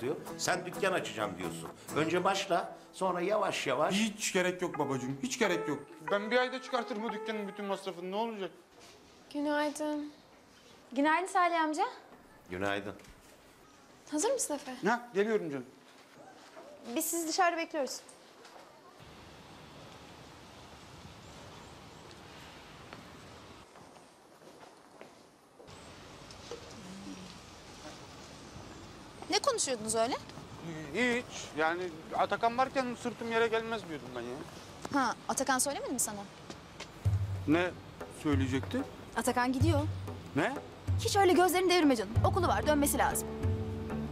diyor. Sen dükkan açacağım diyorsun. Önce başla, sonra yavaş yavaş... Hiç gerek yok babacığım, hiç gerek yok. Ben bir ayda çıkartırım bu dükkanın bütün masrafını, ne olacak? Günaydın. Günaydın Salih amca. Günaydın. Hazır mısın Efe? Ha, geliyorum canım. Biz sizi dışarıda bekliyoruz. Ne konuşuyordunuz öyle? Hiç. Yani Atakan varken sırtım yere gelmez diyordum ben ya. Ha, Atakan söylemedi mi sana? Ne söyleyecekti? Atakan gidiyor. Ne? Hiç öyle gözlerini devirme canım. Okulu var, dönmesi lazım.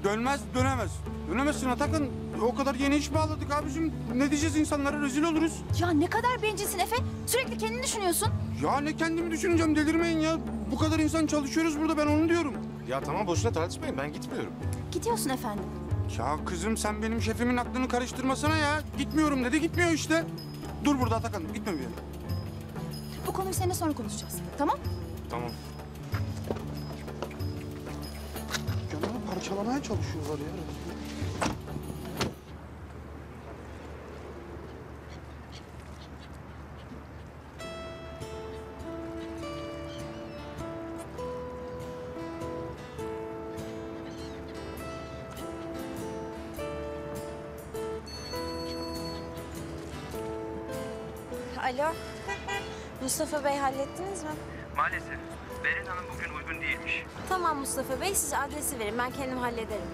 Dönmez, dönemez. Dönemezsin Atakan. O kadar yeni iş bağladık abicim. Ne diyeceğiz insanlara? Rezil oluruz. Ya ne kadar bencilsin Efe. Sürekli kendini düşünüyorsun. Ya ne kendimi düşüneceğim, delirmeyin ya. Bu kadar insan çalışıyoruz burada, ben onu diyorum. Ya tamam, boşuna tartışmayın, ben gitmiyorum. Gidiyorsun efendim. Ya kızım sen benim şefimin aklını karıştırmasana ya. Gitmiyorum dedi, gitmiyor işte. Dur burada Atakan, gitme bir yere. Bu konuyu seninle sonra konuşacağız, tamam? Tamam. Canımı parçalamaya çalışıyorlar ya. Alo, Mustafa Bey hallettiniz mi? Maalesef, Berin Hanım bugün uygun değilmiş. Tamam Mustafa Bey, siz adresi verin, ben kendim hallederim.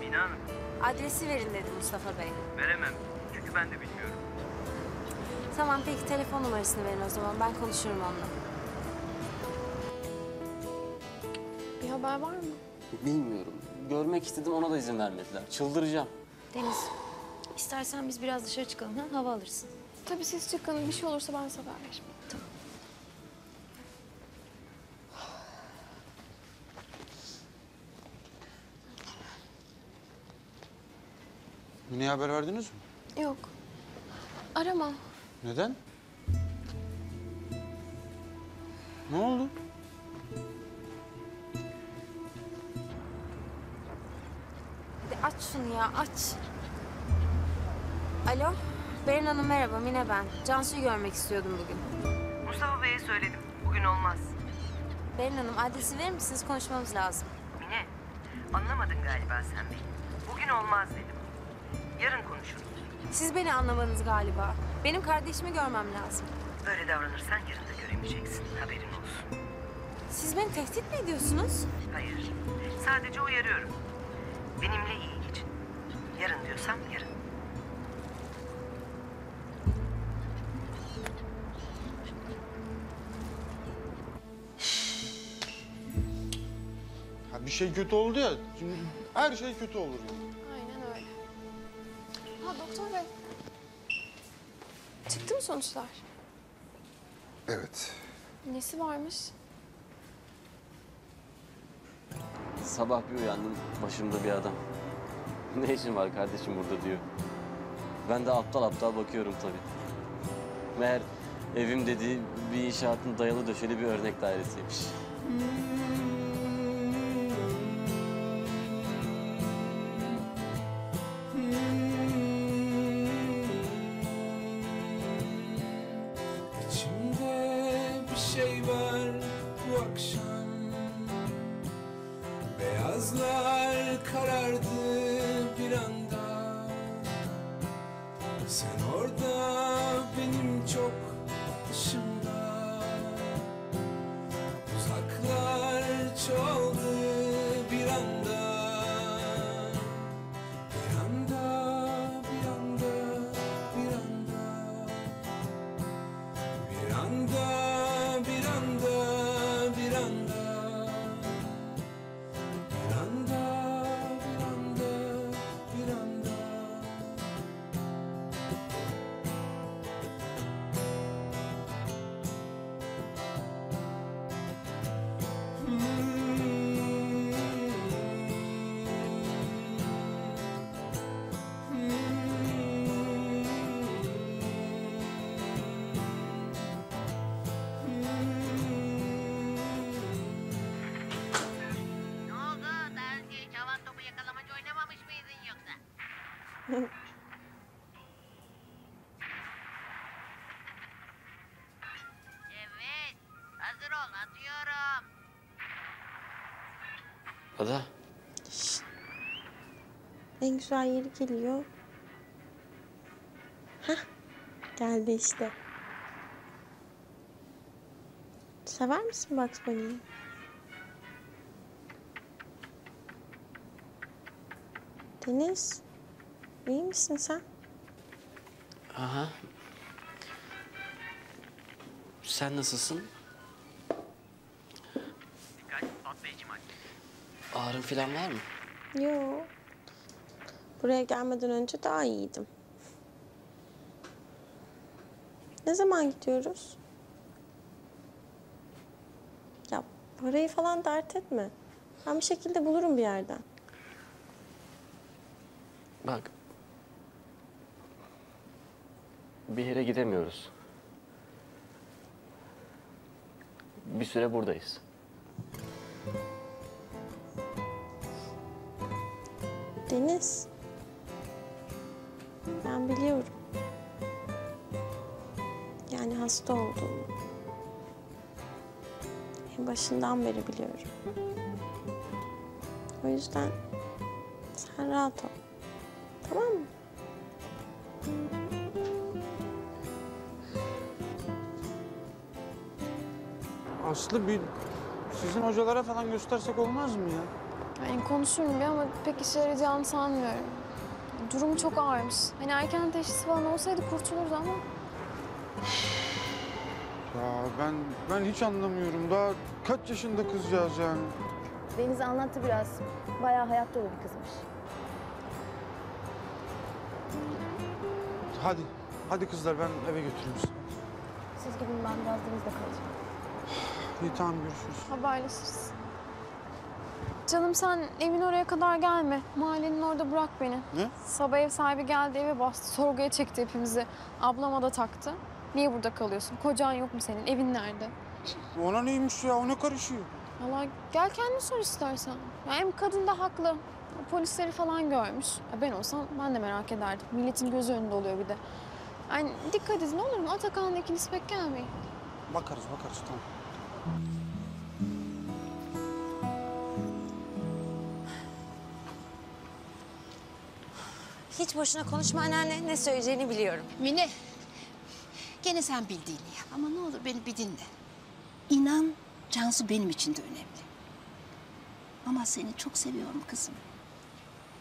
Mina Hanım. Adresi verin dedi Mustafa Bey. Veremem, çünkü ben de bilmiyorum. Tamam, peki telefon numarasını verin o zaman, ben konuşurum onunla. Bir haber var mı? Bilmiyorum, görmek istedim, ona da izin vermediler, çıldıracağım. Deniz, istersen biz biraz dışarı çıkalım, ha? Hava alırsın. Tabii siz çıkın. Bir şey olursa ben size haber veririm. Tamam. Mine'ye haber verdiniz mi? Yok. Arama. Neden? Ne oldu? Hadi aç şunu ya, aç. Alo? Berin Hanım merhaba, Mine ben. Cansu'yu görmek istiyordum bugün. Mustafa Bey'e söyledim, bugün olmaz. Berin Hanım adresi verir misiniz? Konuşmamız lazım. Mine, anlamadın galiba sen beni. Bugün olmaz dedim. Yarın konuşuruz. Siz beni anlamanız galiba. Benim kardeşimi görmem lazım. Böyle davranırsan yarın da göremeyeceksin, haberin olsun. Siz beni tehdit mi ediyorsunuz? Hayır, sadece uyarıyorum. Benimle iyi geçin. Yarın diyorsam yarın. Bir şey kötü oldu ya, şimdi her şey kötü olur yani. Aynen öyle. Ha doktor bey, çıktı mı sonuçlar? Evet. Nesi varmış? Sabah bir uyandım, başımda bir adam. Ne işin var kardeşim burada diyor. Ben de aptal aptal bakıyorum tabii. Meğer evim dediği bir inşaatın dayalı döşeli bir örnek dairesiymiş. Beyazlar karardı bir anda. Sen orada benim çok dışımda. Uzaklar Evet, hazır ol, atıyorum. Ada. Şişt. En güzel yeri geliyor. Hah, geldi işte. Sever misin Bugs Bunny'yi? Deniz, iyi misin sen? Aha. Sen nasılsın? Dikkat, patlayıcı madde. Ağrın falan var mı? Yok. Buraya gelmeden önce daha iyiydim. Ne zaman gidiyoruz? Ya parayı falan dert etme. Ben bir şekilde bulurum bir yerden. Bak, bir yere gidemiyoruz. Bir süre buradayız. Deniz, ben biliyorum. Yani hasta olduğumu. En başından beri biliyorum. O yüzden sen rahat ol. Tamam mı? Aslı, bir sizin hocalara falan göstersek olmaz mı ya? Yani konuşurum bir ama pek işe yarayacağını sanmıyorum. Durumu çok ağırmış. Hani erken teşhis falan olsaydı kurtulurdu ama. Ya ben hiç anlamıyorum. Daha kaç yaşında kızcağız yani? Deniz anlattı biraz. Bayağı hayat dolu bir kızmış. Hadi kızlar, ben eve götüreyim sizi. Siz gidin, ben biraz Deniz'de kalacağım. İyi, tamam, görüşürüz. Haberleşiriz. Canım, sen evin oraya kadar gelme. Mahallenin orada bırak beni. Ne? Sabah ev sahibi geldi, eve bastı. Sorguya çekti hepimizi. Ablama da taktı. Niye burada kalıyorsun? Kocan yok mu senin? Evin nerede? Ona neymiş ya? O ne karışıyor? Vallahi gel kendin sor istersen. Ya hem kadın da haklı. Polisleri falan görmüş. Ben olsam ben de merak ederdim. Milletin gözü önünde oluyor bir de. Yani dikkat edin, olur mu? Atakan'la ikiniz pek gelmeyin. Bakarız tamam. Hiç boşuna konuşma anneanne. Ne söyleyeceğini biliyorum. Mine, gene sen bildiğini yap. Ama ne olur beni bir dinle. İnan, Cansu benim için de önemli. Ama seni çok seviyorum kızım.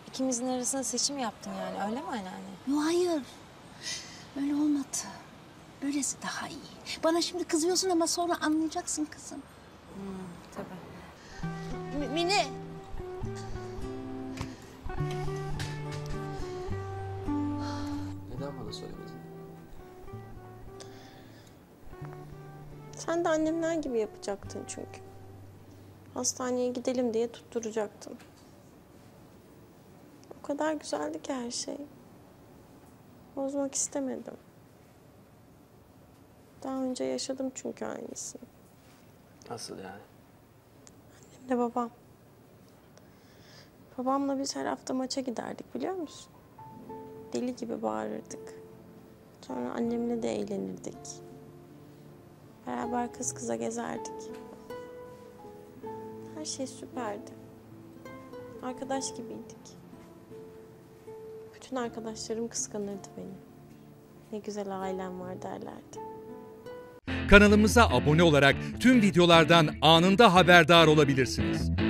İkimizin arasında seçim yaptın yani, öyle mi anneanne? Yok, hayır. Öyle olmadı. Böylesi daha iyi. Bana şimdi kızıyorsun ama sonra anlayacaksın kızım. Tabii. Mine! Neden bana söylemedin? Sen de annemler gibi yapacaktın çünkü. Hastaneye gidelim diye tutturacaktım. O kadar güzeldi ki her şey. Bozmak istemedim. Daha önce yaşadım çünkü aynısını. Nasıl yani? Annemle babam. Babamla biz her hafta maça giderdik, biliyor musun? Deli gibi bağırırdık. Sonra annemle de eğlenirdik. Beraber kız kıza gezerdik. Her şey süperdi. Arkadaş gibiydik. Bütün arkadaşlarım kıskanırdı beni. Ne güzel ailem var derlerdi. Kanalımıza abone olarak tüm videolardan anında haberdar olabilirsiniz.